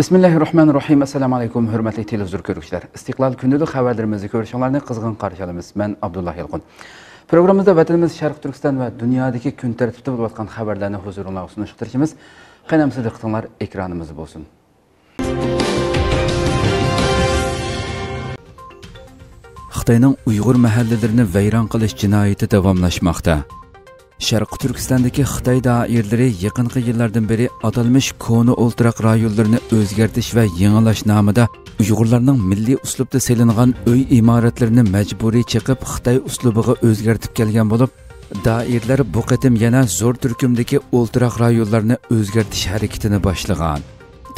Bismillahirrahmanirrahim. Assalamu alaikum. Hürmetli televizyon görüşler. İstiklal günlük haberlerimizi görüşenlerine kızgın karşılamayız. Ben Abdullah Yılgın. Programımızda vatanımız Şarkı Türkistan ve dünyadaki gün tertibde bulutkan haberlerine huzuruna sunuşturacağımız kaynamsız dıktanlar ekranımızı bulsun. Xitayning Uyghur mahallelerini vayron qilish jinoyati davomlashmoqda. Sharq Turkistondagi Xitoy doiralari yaqinqi yillardan beri atalmish koni o'ltiraq rayonlarini o'zgartirish va yangilash nomida Uyg'urlarning milliy uslubda selingan uy imoratlarini majburiy chiqib Xitoy uslubiga o'zgartib kelgan bo'lib, doiralar bu qatim yana zo'r turkumdagi o'ltiraq rayonlarini o'zgartirish harakatini boshlagan.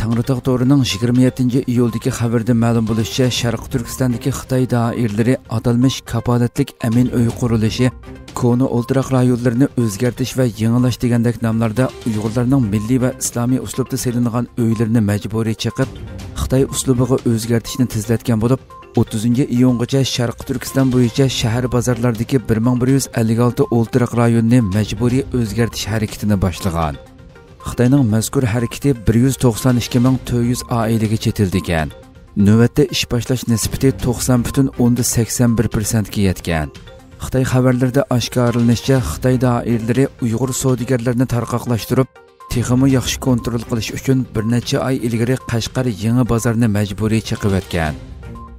Tangritog' to'rining 27-iyuldagi xabarda ma'lum bo'lishicha, Sharq Turkistondagi Xitoy doiralari atalmish kapolatlik amin uy qurilishi, koni o'ltiraq rayonlarini o'zgartirish va yangilash degandek nomlarda Uyg'urlarning milliy va islomiy uslubda selingan uylarini majburiy chiqib, Xitoy uslubiga o'zgartirishni tezlatgan bo'lib, 30-iyungacha Sharq Turkiston bo'yicha shahar bozorlaridagi 1156 o'ltiraq rayonni majburiy o'zgartirish harakatini boshlagan. Xitoyning mazkur harakati 192,400 oilaga chetildigan. Navbatda ish boshlash nisbati 90,81% ga yetgan. Xitoy xabarlarida oshkorlanishicha, Xitoy doiralari Uyg'ur savdogarlarini tarqoqlashtirib, texniki yaxshi kontrol qilish uchun bir necha oy ilgari Qashqar yangi bozorini majburiy chiqib o'tgan.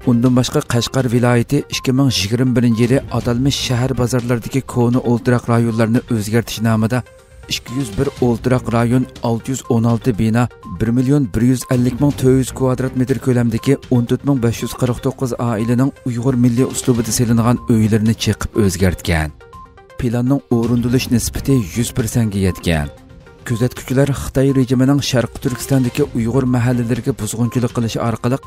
Undan boshqa Qashqar viloyati 2021-yili atalmish shahar bozorlaridagi koni o'ltiraq rayonlarini o'zgartirish nomida 201 o'ltiraq rayon 616 bina 1,150,400 kvadrat metr ko'lamdagi 14,549 oilaning Uyg'ur milliy uslubida selingan uylarini chiqib o'zgartgan. Planning o'rindilish nisbati 100% ga yetgan. Kuzatuvchilar Xitoy rejimining Sharq Turkistondagi Uyg'ur mahallalariga buzg'unchilik qilish orqali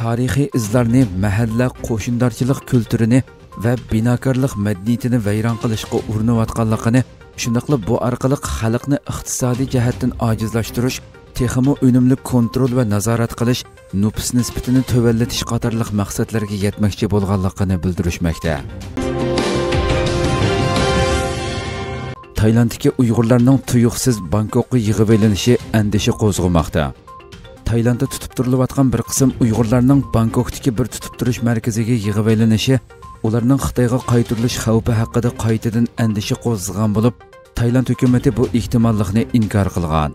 tarixiy izlarni, mahalla qo'shindorchilik kulturini va binokorlik madaniyatini vayron qilishga urinayotganligini, shundaqla bu orqali xalqni iqtisodiy jihatdan ojizlashtirish, texniki unumli kontrol va nazorat qilish, nupus nisbatini tövallatish qatorliq maqsadlarga yetmoqchi bo'lganligini bildirishmoqda. Taylanddagi Uyg'urlarning tuyuqsiz Bangkokga yig'ib olinishi andisha qo'zg'amoqda. Taylandda tutib turilayotgan bir qism Uyg'urlarning Bangkokdagi bir tutib turish markaziga yig'ib olinishi ularning Xitoyga qaytirilish xavfi haqida qaytadan andisha qo'zg'agan bo'lib, Tayland hukumati bu ehtimollikni inkor qilgan.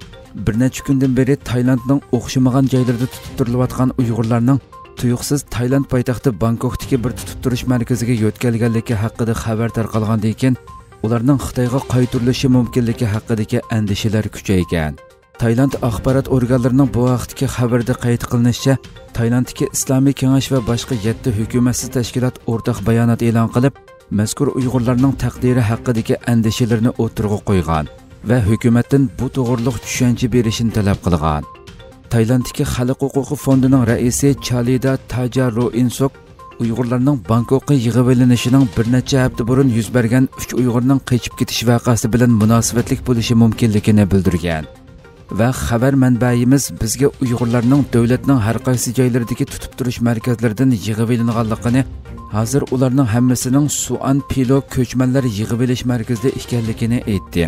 Bir necha kundan beri Taylandning o'xshamagan joylarida tutib turilayotgan Uyg'urlarning tuyuqsiz Tayland poytaxti Bangkokdagi bir tutib turish markaziga yo'tkalganligi haqida xabar tarqalgandan keyin, ularning Xitoyga qaytirilishi mumkinligi haqidagi andishalar kuchaygan. Tayland axborot organlarining bu vaqtdagi xabarda qayd qilinishicha, Taylanddagi Islomiy kengash va boshqa 7 hukumatsiz tashkilot o'rtaq bayonot e'lon qilib, mazkur Uyg'urlarning taqdiri haqidagi andishalarni o'tirg'i qo'ygan va hukumatdan bu to'g'riliq tushuncha berishini talab qilgan. Taylanddagi Xalq huquqi fondining raisi Chalida Tajaroinsok Uyg'urlarning Bangkokga yig'ib olinishining bir necha hafta burun yuz bergan 3 Uyg'urning qochib ketish voqeasi bilan munosabatlik bo'lishi mumkinligini bildirgan. Ve haber menbaimiz bizge Uyg'urlarning davlatning har qaysi joylaridagi tutib turish markazlaridan yig'ib olinganligini, hazır ularning hammasining Suan Pilo ko'chmanlar yig'ib olish markazida ekanligini aytdi.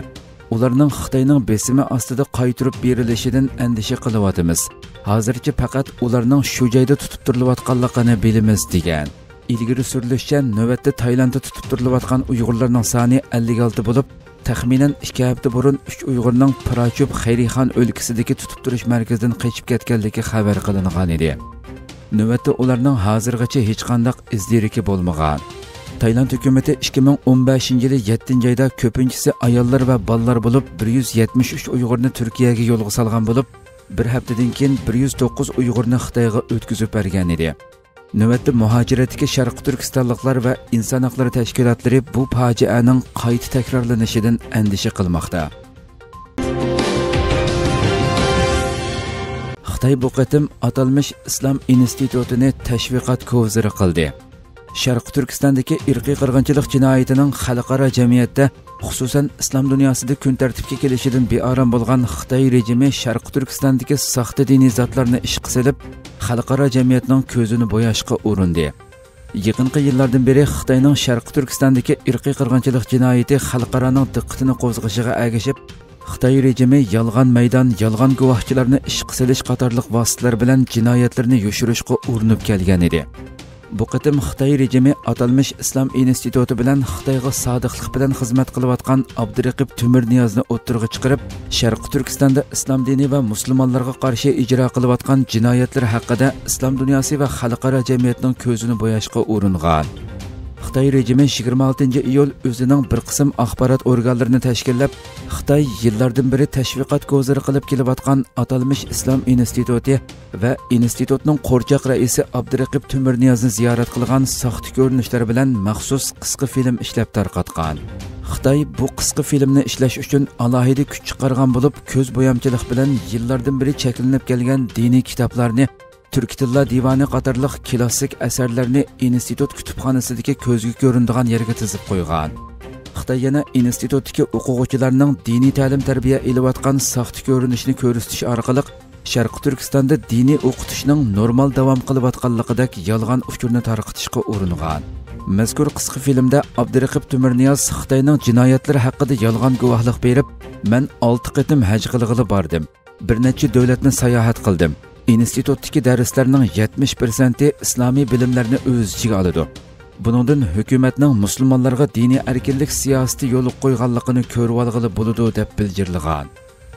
Ularning Xitoyning besimi ostida qaytirib berilishidan andisha qilyapmiz. Hozircha faqat ularning shu joyda tutib turilayotganligini bilamiz degan. Ilgari surilishicha, navbatda Taylandda tutib turilayotgan Uyg'urlarning soni 56 bo'lib, taxminan 2 hafta burun 3 Uyg'urning Pirachub Xayrixon o'lkasidagi tutib turish markazidan qochib ketganligi xabar qilingan edi. Navbatda ularning hozirgacha hech qanday izdiriki bo'lmagan. Tayland hukumati 2015-yili 7-oyda ko'pinchisi ayollar va bolalar bo'lib 173 Uyg'urni Turkiyaga yo'lga salgan bo'lib, bir haftadan keyin 109 Uyg'urni Xitoyga o'tkazib bergan edi. Növbette muhaciretdeki Şarkı Türkistanlıklar ve insan hakları teşkilatları bu facianın kayıt tekrarlanışından endişe kılmakta. Xitay bu qatim atalmış İslam institutini teşviqat kovziri qildi. Şarkı Türkistan'daki irqiy qirg'inchilik jinoyatining xalqaro jamiyatda, xususan İslam dünyasida kun tartibga kelishidan bearam bo'lgan Xitoy rejimi Şarkı Türkistan'daki saxta diniy zatlarni ishga solib, xalqaro jamiyatning ko'zini bo'yashga urindi. Yaqinqi yillardan beri Xitoyning Sharq Turkistondagi irqiy qirg'inchilik jinoyati xalqaroning diqqatini qo'zg'ishiga ergishib, Xitay rejimi yalğan meydan, yalğan guvahçılarını işqi silish qatarlıq vasitələr bilan cinayətlərini yoshirishga urinib kelgan edi. Bu qitim Xitay rejimi atalmış İslam instituti bilan Xitayga sodiqlik bilan xizmat qilayotgan Abdurekip Tömürniyazni o'ttirg'i chiqarib, Sharq Turkistonda İslam dini va musulmonlarga qarshi ijro qilayotgan jinoyatlar haqida İslam dunyosi va xalqaro jamiyatning ko'zini bo'yashga uringan. Xitay rejimi 26 iyul o'zining bir qism axborot organlarini tashkillab, Xitay yillardan beri tashviqat ko'ziri qilib kelayotgan atalmış İslam instituti ve institutning qo'rchaq raisi Abdurekip Tömürniyazni ziyorat qilgan soxta ko'rinishlar bilan maxsus qisqa film ishlab tarqatgan. Xitay bu qisqa filmni ishlash uchun alohida kuch chiqargan bo'lib, ko'z bo'yamchilik bilan yillardan beri cheklanib kelgan diniy kitoblarni Türk Tilla Divani qatarlıq klassik əsərlərini institut kütüpxanasındakı gözgü göründüğən yerə tizib qoyğan. Xitay yana institutdakı oxuğucularının dini təlim tərbiyə eləyətqan saxta görünüşünü görüstüş arqalıq Şərq Türkistanda dini oxutuşunun normal davam qılıbatqanlıqdak yalğan uçurunu tarqıtışqa urunğan. Mazkur qisqa filmda Abdurekip Tömürniyaz Xitayning jinoyatlari haqqında yalğan guvohlik berib, "Mən 6 qitim haj qılğılı bardım. Bir neçə dövlətni sayohat qıldım. İnstitutdaki dərslərinin 70% İslami bilimlərini öz içinə alıdı. Bunundan hökumətinin müsəlmanlara dini erkinlik siyasəti yolu qoyğanlığını görüb alğılı buludu" deyə bildirilgan.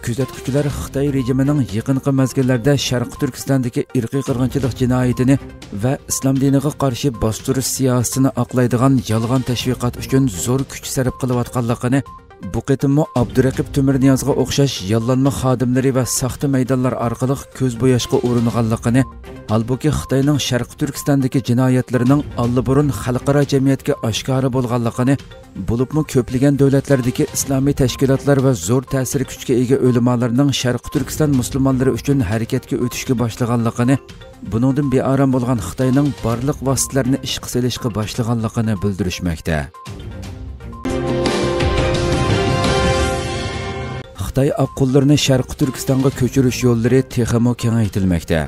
Kuzatuvchilar Xitay rejimining yaqinqi mazgillarda Sharq Turkistondagi irqiy qirg'inchilik jinoyatini va İslam diniga qarshi bostirish siyosatini oqlaydigan yolg'on tashviqot uchun zo'r kuch sarf qilayotganligini, bu qitimmo Abdurekip Tömürniyazga o'xshash yollanma xodimlari va saxta maydonlar orqali ko'z bo'yashga uringanligini, albuki Xitoyning Sharq Turkistondagi jinoyatlarining allburun xalqaro jamiyatga oshkora bo'lganligini, bulubmu ko'pligan davlatlardagi islomiy tashkilotlar va zo'r ta'sir kuchga ega ulamolarning Sharq Turkiston musulmonlari uchun harakatga o'tishga boshlaganligini, buningdan bearam bo'lgan Xitoyning barliq vositalarini ishqi silishga boshlaganligini bildirishmoqda. Xitoy oqqullarini Sharq Turkistonga ko'chirish yo'llari texmo kengaytirilmoqda.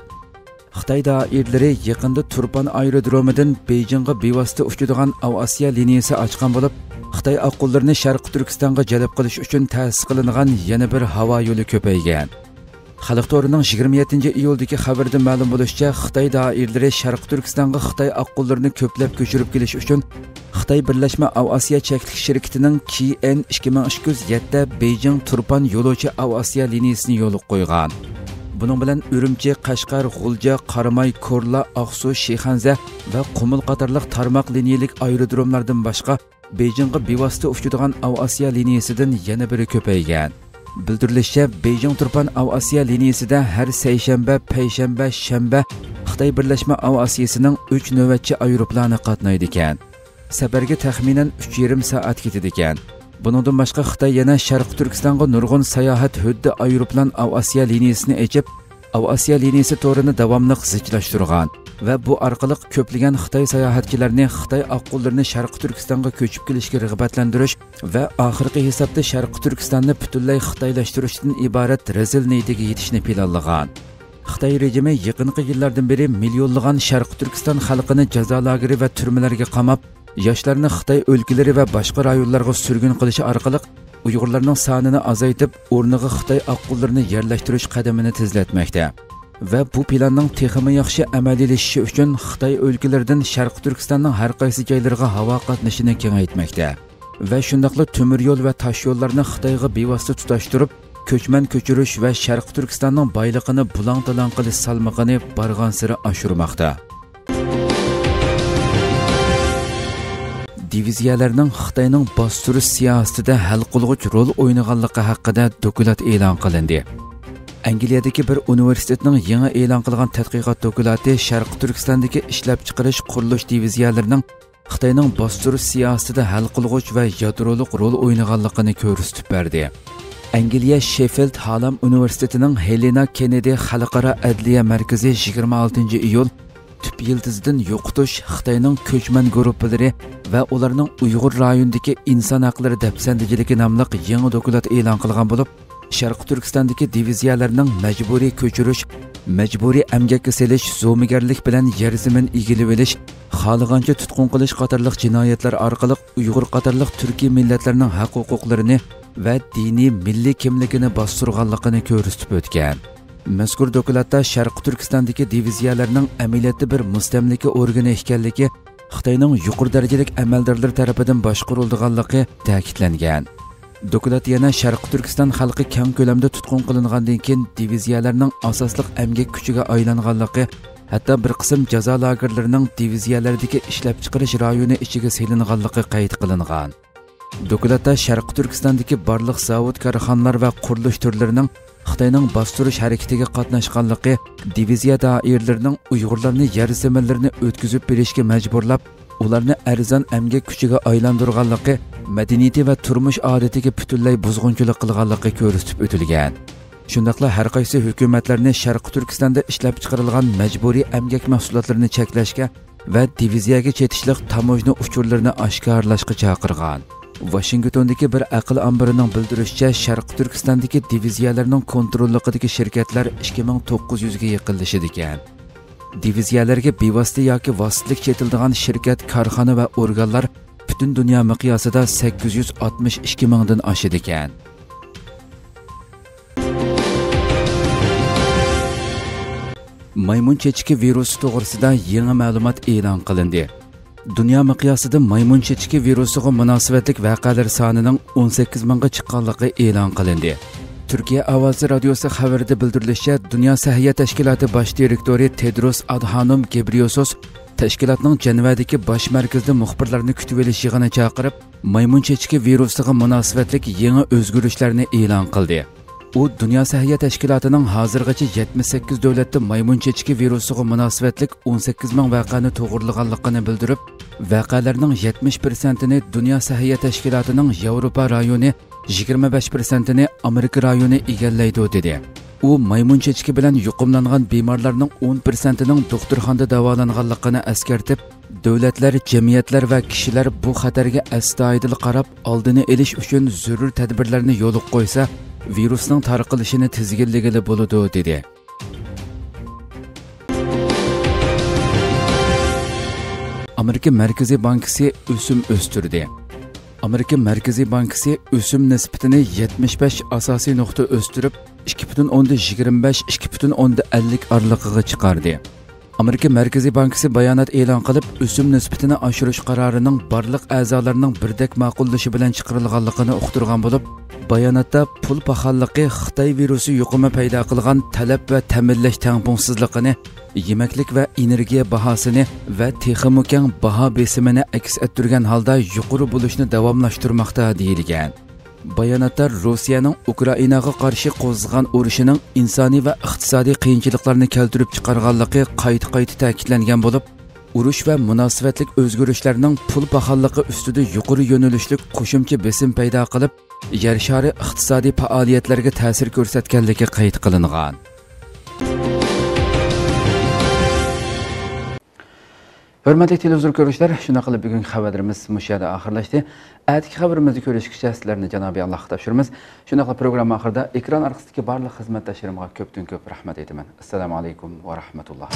Xitoy doiralari yaqinda Turpan aerodromidan Beyjingga bevosita uchadigan Avasiya liniyasi ochgan bo'lib, Xitoy oqqullarini Sharq Turkistonga jalb qilish uchun ta'sis qilingan yana bir havo yo'li ko'paygan. Xalq to'rining 27 iyuldagi xabarda ma'lum bo'lishicha, Xitoy doiralari Sharq Turkistonga Xitoy oqqullarini ko'plab ko'chirib kelish uchun Xitoy Birlashma Avasiya cheklik shirkatining KN 2027 Beijing Turpan yo'lovchi Avasiya liniyasini yo'lga qo'ygan. Bunun bilan Ürümçi, Qashqar, G'ulja, Qaramay, Korla, Aqsu, Shixanza ve Qumul qatarliq tarmoq liniyalik aerodromlardan boshqa Beijingga bevosita uchadigan Avasiya liniyasidan yana biri ko'paygan. Bildirilishicha, Beijing Turpan Avasiya liniyasida har seshanba, payshanba, shanba Xitoy Birlashma Avasiyasining 3 navbatchi aeroplani qatnaydi ekan. Safarga taxminan 3,5 saat ketadi ekan. Buningdan boshqa Xitoy yana Sharq Turkistonga nurg'un sayohat huddi aeroplan Avasiya liniyasini echib, Avasiya liniyasi to'rini davomli qizichlashtirgan va bu orqali ko'pligan Xitoy sayohatchilarini Xitoy oqqullarini Sharq Turkistonga ko'chib kelishga rag'batlantirish va oxirgi hisobda Sharq Turkistonni butunlay xitoylashtirishdan iborat rezil niyatiga yetishni planlagan. Xitoy rejimi yaqinqi yillardan beri millionlagan Sharq Turkiston xalqini jazo lageri va turmalarga qamab, yoshlarni Xitoy o'lkalari va boshqa rayonlarga surgun qilish orqali Uyg'urlarning sonini azaytib, o'rniga Xitoy oqqullarini yerlashtirish qadamini tezlatmoqda. Va bu planning texnik yaxshi amaliylashishi uchun Xitoy o'lkalaridan Sharq Turkistonning har qaysi joylariga havo qatnashini kengaytmoqda va shundaqla temir yo'l va tosh yo'llarni Xitoyga bevosita tutashtirib, ko'chman ko'chirish va Sharq Turkistonning boyligini bulang-talang qilish salmog'ini barg'on siri oshirmoqda. Diviziyalarning Xitoyning bostirish siyosatida hal qilg'uch rol o'ynaganligi haqida dokulat e'lon qilindi. Angliyadagi bir universitetning yangi e'lon qilgan tadqiqot dokulati Sharq Turkistondagi ishlab chiqarish qurilish diviziyalarining Xitoyning bostirish siyosatida hal qilg'uch va yadroliq rol o'ynaganligini ko'rsatib berdi. Angliya Sheffield Hallam Üniversitesining Helena Kennedy Halkara Adliya Merkezi 26 iyul tüp yıldızdan yo'qotish Xitoyning ko'chman guruhlari va ularning Uyg'ur rayonidagi inson huquqlari dafsandachiligi nomli yangi dokulat e'lon qilgan bo'lib, Sharq Turkistondagi diviziyalarning majburiy ko'chirish, majburiy amgakka selish, zo'migarlik bilan yer zamin egilib olish, xohlagancha tutqun qilish qatorliq jinoyatlar orqali Uyg'ur qatorliq turkiy millatlarning haq-huquqlarini ve dini milli kimligini bastırganlıkını körüstüp ötken. Mezkur dokulatda Şarkı Türkistan'daki diviziyalarının emiliyeti bir müstemliki organı ihkelliki Xitayning yuqur derecelik emeldarlar tarafından başkurulduğanlıqı ta'kidlangan. Dokulat yana Şarkı Türkistan halkı keng kölamda tutqun qilingandan keyin diviziyalarning asaslıq emgek küçüge aylanğanlıqı, hatta bir qism jaza lagerlarining diviziyalardagi ishlab chiqarish rayoni ichiga selinğanlıqı qayd qilingan. Dokulatda Şarkı Türkistan'daki barlıq zavod karxanalar ve quruluş türlerining Xitayning bastırış hareketiga qatnaşqanlıqı, diviziya dairlerinin Uyg'urlarni yer zeminlarini ötküzüp berishga majburlab, ularni arzon emgek kuchiga aylantirganlıqı, madaniyati ve turmush adatiga butunlay buzg'unchilik qilganlıqı ko'rsatib o'tilgan. Shundaqla har qaysi hukumatlarni Sharq Turkistonda ishlab chiqarilgan majburiy emgek mahsulotlarini cheklashga ve diviziyaga chetishliq tamojna uchurlarini oshkorlashga chaqirgan. Washington'daki bir akıl ambarının bildirişçe Şarkı Türkistan'daki diviziyalarının kontrolüqideki şirketler 2900'ge yıkılışı diken. Diviziyalarga bevasitə yoki vasitlik çetildiğen şirket, karxana ve organlar bütün dünya miqyasida 862 mingdan aşı diken. Maymun çechiki virusu to'g'risida yeni ma'lumot e'lon qilindi. Dünya miqyosida maymun chechiki virusiga munosabatlik vaqalar sonining 18 mingga chiqqanligi e'lon qilindi. Turkiya Ovozi radiosi xabarida bildirilishicha, Dunyo Sog'liqni tashkiloti bosh direktori Tedros Adhanom Ghebriyosos tashkilotning Jenevadagi bosh markazida muxbirlarni kutib olish yig'ini chaqirib, maymun chechiki virusiga munosabatlik yangi o'zgarishlarni e'lon qildi. U Dunyo Sog'liqni tashkilotining hozirgacha 78 davlatda maymun chechiki virusiga munosabatlik 18 ming vaqani to'g'rilaganligini bildirib, vaqalarning 70%-ni Dunyo Sog'liqni tashkilotining Yevropa rayoni, 25%-ni Amerika rayoni egallaydi dedi. U maymun chechiki bilan yuqumlangan bemorlarning 10%-ning doktorxonada davolanganligini eskartib, davlatlar, jamiyatlar va kishilar bu xatarga astoydil qarab, oldini olish uchun zarur tadbirlarni yo'l qo'ysa, virusning tarqalishini tizginligili bo'ladi dedi. Amerika Merkezi Bankası ösüm östürdü. Amerika Merkezi Bankası ösüm nispetini 75 asasi nokta östürüp, 2,25-2,50 aralıqıga çıkardı. Amerika Merkezi Bankası bayanat e'lon qilib, ösüm nispetini aşırış kararının barlıq azalarının birdek maqullışı bilen çıkarılğanlıqını uqturğan bulup, bayanatta pul pahallıqı Xitay virusu yuquma payda qılğan talep ve təminləş tangpunsızlıqını, yemeklik ve energiya bahasını ve teximukang baha besimini aks ettirgen halda yuquru buluşunu davamlaştırmaqda deyilgen. Bayanatta Rusiyanın Ukraynaga qarşı qo'zg'agan urushining insoniy va iqtisodiy qiyinchiliklarni keltirib chiqarganligi qayta-qayta ta'kidlangan bo'lib, urush va munosabatlik o'zgarishlarning pul baholigi ustida yuqori yo'nalishlik qo'shimcha besim paydo qilib, yer shari iqtisodiy faoliyatlarga ta'sir ko'rsatganligi qayd qilingan. Hörmətli televizyon görüşlər, şuna qılıb bugün xəbərimiz müşahidə axırlaşdı. Ədiki xəbərimizi görüşkücə sizlərini Cənab-i Allah'a daşırmız. Şuna qılıb proqramı axırda ekran arxısındakı barlıq xizmət daşırmağa köptün köp rəhmət edimən. Əssalamu aleykum və rəhmətullah.